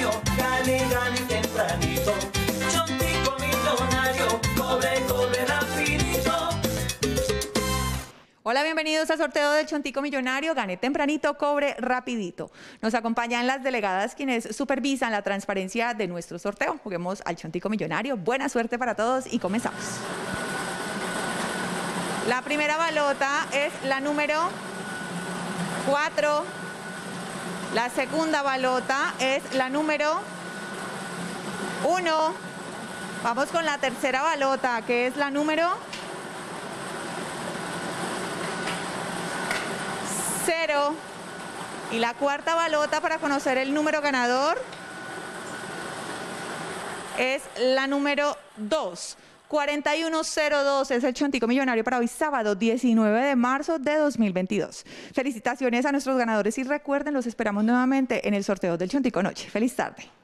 millonario, gane, gane tempranito. Chontico millonario, cobre, cobre rapidito. Hola, bienvenidos al sorteo del Chontico Millonario, gane tempranito, cobre rapidito. Nos acompañan las delegadas quienes supervisan la transparencia de nuestro sorteo. Juguemos al Chontico Millonario. Buena suerte para todos y comenzamos. La primera balota es la número 4. La segunda balota es la número 1. Vamos con la tercera balota, que es la número 0. Y la cuarta balota para conocer el número ganador es la número 2. 4102 es el Chontico Millonario para hoy, sábado 19 de marzo de 2022. Felicitaciones a nuestros ganadores y recuerden, los esperamos nuevamente en el sorteo del Chontico Noche. Feliz tarde.